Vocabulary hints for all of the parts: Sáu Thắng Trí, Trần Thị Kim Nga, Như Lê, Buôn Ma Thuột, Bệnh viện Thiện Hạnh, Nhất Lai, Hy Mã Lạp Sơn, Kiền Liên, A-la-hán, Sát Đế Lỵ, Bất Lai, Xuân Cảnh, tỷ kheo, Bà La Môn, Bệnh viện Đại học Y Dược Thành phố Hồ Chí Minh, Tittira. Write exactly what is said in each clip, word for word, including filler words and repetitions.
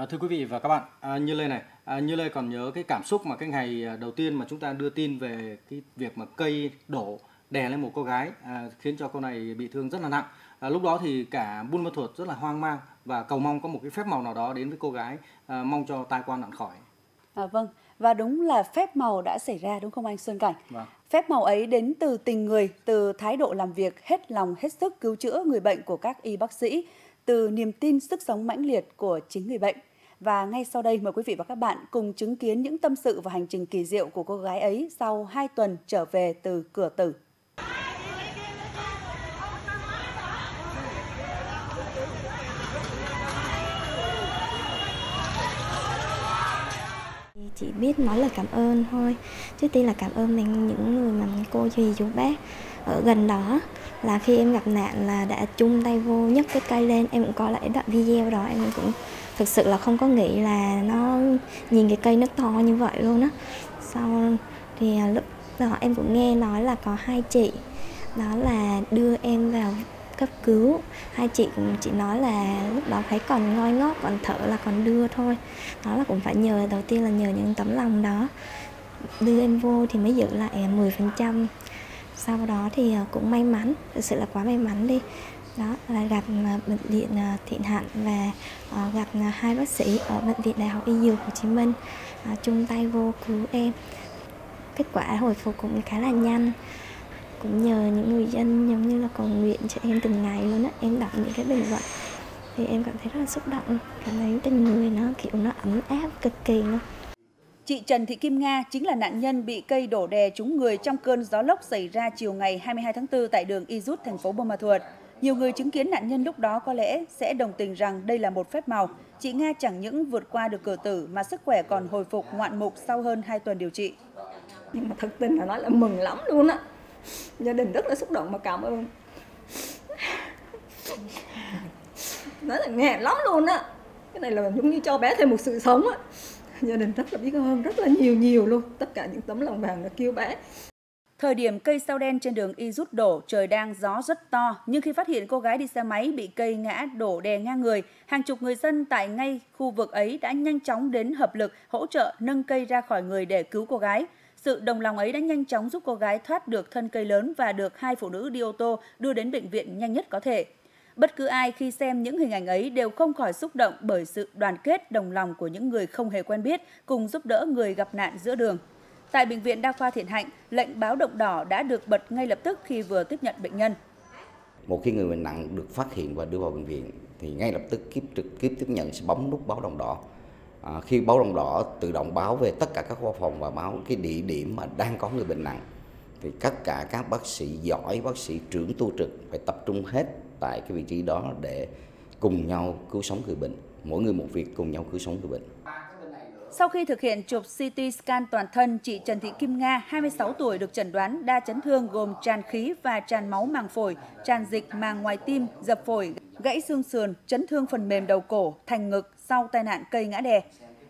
À, thưa quý vị và các bạn, à, Như Lê này, à, Như Lê còn nhớ cái cảm xúc mà cái ngày đầu tiên mà chúng ta đưa tin về cái việc mà cây đổ đè lên một cô gái à, khiến cho cô này bị thương rất là nặng. À, lúc đó thì cả Buôn Ma Thuột rất là hoang mang và cầu mong có một cái phép màu nào đó đến với cô gái, à, mong cho tai qua nạn khỏi. À, vâng, và đúng là phép màu đã xảy ra đúng không anh Xuân Cảnh? Vâng. Phép màu ấy đến từ tình người, từ thái độ làm việc hết lòng hết sức cứu chữa người bệnh của các y bác sĩ, từ niềm tin sức sống mãnh liệt của chính người bệnh. Và ngay sau đây mời quý vị và các bạn cùng chứng kiến những tâm sự và hành trình kỳ diệu của cô gái ấy sau hai tuần trở về từ cửa tử. Chị biết nói lời cảm ơn thôi. Trước tiên là cảm ơn mình những người mà cô dì chú bác ở gần đó, là khi em gặp nạn là đã chung tay vô nhấc cái cây lên. Em cũng có lại đoạn video đó, em cũng thực sự là không có nghĩ là nó nhìn cái cây nó to như vậy luôn á. Sau thì lúc đó em cũng nghe nói là có hai chị đó là đưa em vào cấp cứu. Hai chị cũng chỉ nói là lúc đó thấy còn ngoi ngót, còn thở là còn đưa thôi. Đó là cũng phải nhờ, đầu tiên là nhờ những tấm lòng đó. Đưa em vô thì mới giữ lại mười phần trăm. Sau đó thì cũng may mắn, thực sự là quá may mắn đi. Đó là gặp Bệnh viện Thiện Hạnh và gặp hai bác sĩ ở Bệnh viện Đại học Y Dược Hồ Chí Minh chung tay vô cứu em. Kết quả hồi phục cũng khá là nhanh. Cũng nhờ những người dân giống như là cầu nguyện cho em từng ngày luôn á. Em đọc những cái bình luận thì em cảm thấy rất là xúc động, cảm thấy tình người nó kiểu nó ấm áp cực kỳ luôn. Chị Trần Thị Kim Nga chính là nạn nhân bị cây đổ đè trúng người trong cơn gió lốc xảy ra chiều ngày hai mươi hai tháng tư tại đường Y Dược thành phố Buôn Ma Thuột. Nhiều người chứng kiến nạn nhân lúc đó có lẽ sẽ đồng tình rằng đây là một phép màu. Chị Nga chẳng những vượt qua được cửa tử mà sức khỏe còn hồi phục ngoạn mục sau hơn hai tuần điều trị. Nhưng mà thực tình là nói là mừng lắm luôn á. Gia đình rất là xúc động mà cảm ơn. Nói là nghẹn lắm luôn á. Cái này là giống như cho bé thêm một sự sống á. Gia đình rất là biết ơn, rất là nhiều nhiều luôn. Tất cả những tấm lòng vàng đã kêu bé. Thời điểm cây sao đen trên đường Y Rút đổ, trời đang gió rất to. Nhưng khi phát hiện cô gái đi xe máy bị cây ngã đổ đè ngang người, hàng chục người dân tại ngay khu vực ấy đã nhanh chóng đến hợp lực hỗ trợ nâng cây ra khỏi người để cứu cô gái. Sự đồng lòng ấy đã nhanh chóng giúp cô gái thoát được thân cây lớn và được hai phụ nữ đi ô tô đưa đến bệnh viện nhanh nhất có thể. Bất cứ ai khi xem những hình ảnh ấy đều không khỏi xúc động bởi sự đoàn kết đồng lòng của những người không hề quen biết cùng giúp đỡ người gặp nạn giữa đường. Tại Bệnh viện Đa khoa Thiện Hạnh, lệnh báo động đỏ đã được bật ngay lập tức khi vừa tiếp nhận bệnh nhân. Một khi người bệnh nặng được phát hiện và đưa vào bệnh viện thì ngay lập tức kiếp trực kiếp tiếp nhận sẽ bấm nút báo động đỏ. À, khi báo động đỏ tự động báo về tất cả các khoa phòng và báo cái địa điểm mà đang có người bệnh nặng, thì tất cả các bác sĩ giỏi, bác sĩ trưởng tu trực phải tập trung hết tại cái vị trí đó để cùng nhau cứu sống người bệnh, mỗi người một việc cùng nhau cứu sống người bệnh. Sau khi thực hiện chụp xê tê scan toàn thân, chị Trần Thị Kim Nga, hai mươi sáu tuổi, được chẩn đoán đa chấn thương gồm tràn khí và tràn máu màng phổi, tràn dịch màng ngoài tim, dập phổi, gãy xương sườn, chấn thương phần mềm đầu cổ, thành ngực sau tai nạn cây ngã đè.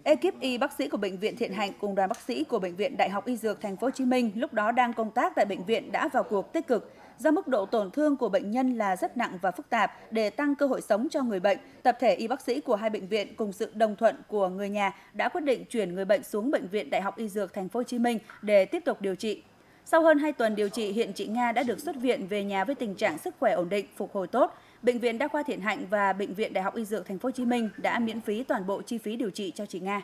Ekip y bác sĩ của Bệnh viện Thiện Hạnh cùng đoàn bác sĩ của Bệnh viện Đại học Y Dược Thành phố Hồ Chí Minh lúc đó đang công tác tại bệnh viện đã vào cuộc tích cực. Do mức độ tổn thương của bệnh nhân là rất nặng và phức tạp, để tăng cơ hội sống cho người bệnh, tập thể y bác sĩ của hai bệnh viện cùng sự đồng thuận của người nhà đã quyết định chuyển người bệnh xuống Bệnh viện Đại học Y Dược Thành phố Hồ Chí Minh để tiếp tục điều trị. Sau hơn hai tuần điều trị, hiện chị Nga đã được xuất viện về nhà với tình trạng sức khỏe ổn định, phục hồi tốt. Bệnh viện Đa khoa Thiện Hạnh và Bệnh viện Đại học Y Dược Thành phố Hồ Chí Minh đã miễn phí toàn bộ chi phí điều trị cho chị Nga.